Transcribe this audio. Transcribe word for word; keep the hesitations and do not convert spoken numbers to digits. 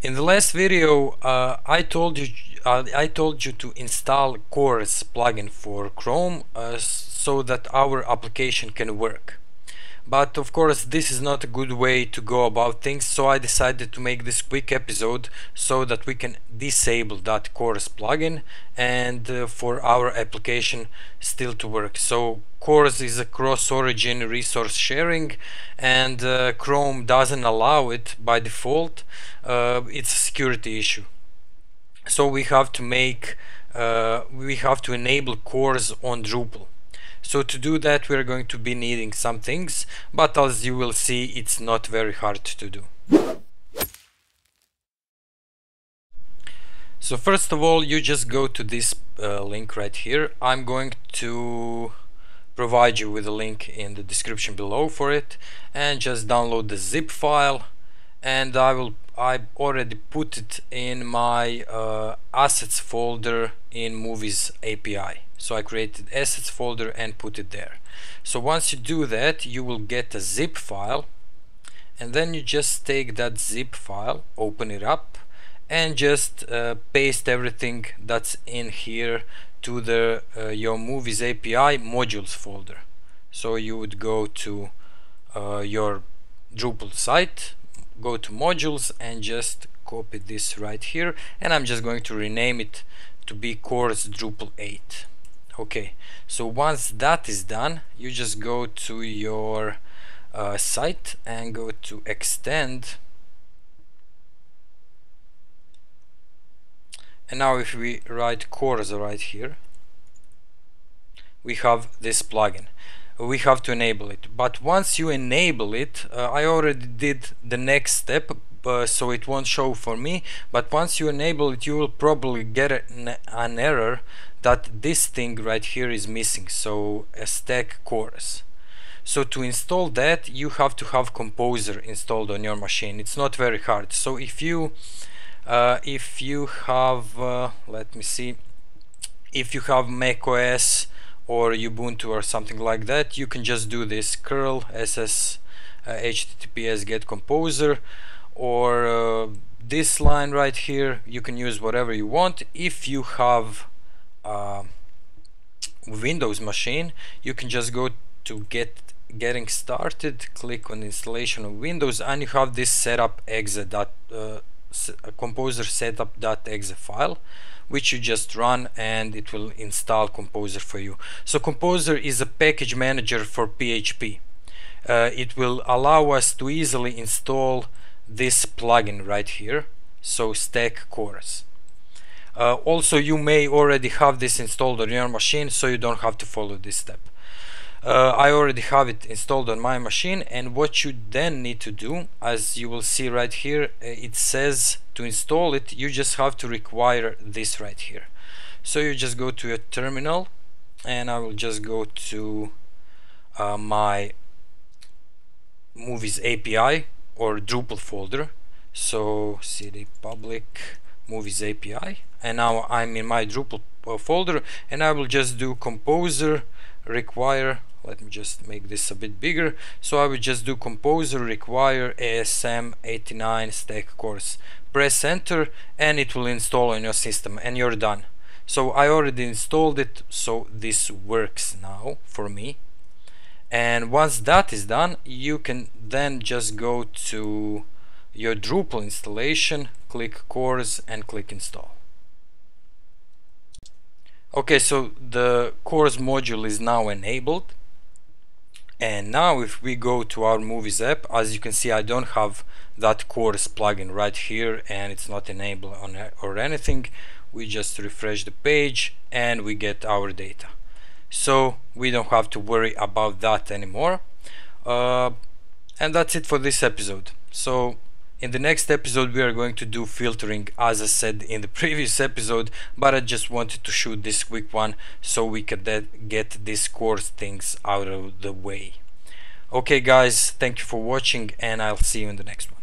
In the last video, uh, I told you uh, I told you to install CORS plugin for Chrome uh, so that our application can work. But of course, this is not a good way to go about things, so I decided to make this quick episode so that we can disable that CORS plugin and uh, for our application still to work. So CORS is a cross-origin resource sharing, and uh, Chrome doesn't allow it by default. Uh, it's a security issue. So we have to make, uh, we have to enable CORS on Drupal. So to do that, we are going to be needing some things, but as you will see, it's not very hard to do. So first of all, you just go to this uh, link right here. I'm going to provide you with a link in the description below for it, and just download the zip file, and I will I already put it in my uh, assets folder in Movies A P I. So I created assets folder and put it there. So once you do that, you will get a zip file, and then you just take that zip file, open it up, and just uh, paste everything that's in here to the uh, your Movies A P I modules folder. So you would go to uh, your Drupal site, go to modules, and just copy this right here, and I'm just going to rename it to be CORS Drupal eight. Okay, so once that is done, you just go to your uh, site and go to extend. And now if we write CORS right here, we have this plugin. We have to enable it, but once you enable it, uh, I already did the next step, uh, so it won't show for me, but once you enable it, you will probably get an, an error that this thing right here is missing, so a stack CORS. So to install that, you have to have Composer installed on your machine. It's not very hard. So if you uh, if you have uh, let me see if you have macOS or Ubuntu or something like that, you can just do this curl ss uh, https get composer, or uh, this line right here. You can use whatever you want. If you have a Windows machine, you can just go to get getting started, click on installation of Windows, and you have this setup exe dot uh, composer setup.exe file, which you just run and it will install Composer for you. So Composer is a package manager for P H P. Uh, it will allow us to easily install this plugin right here, so stack CORS. Uh, also, you may already have this installed on your machine, so you don't have to follow this step. Uh, I already have it installed on my machine, and what you then need to do, as you will see right here, it says to install it, you just have to require this right here. So you just go to your terminal, and I will just go to uh, my Movies A P I or Drupal folder, so cd public Movies A P I, and now I'm in my Drupal folder, and I will just do Composer require. Let me just make this a bit bigger. So I would just do Composer require A S M eighty-nine slash stack cors. Press enter and it will install on your system, and you're done. So I already installed it, so this works now for me. And once that is done, you can then just go to your Drupal installation, click CORS and click install. Okay, so the CORS module is now enabled, and now if we go to our Movies app, as you can see, I don't have that CORS plugin right here, and it's not enabled on or anything. We just refresh the page and we get our data, so we don't have to worry about that anymore. Uh, and that's it for this episode. So in the next episode, we are going to do filtering, as I said in the previous episode, but I just wanted to shoot this quick one so we could get these CORS things out of the way. Okay guys, thank you for watching, and I'll see you in the next one.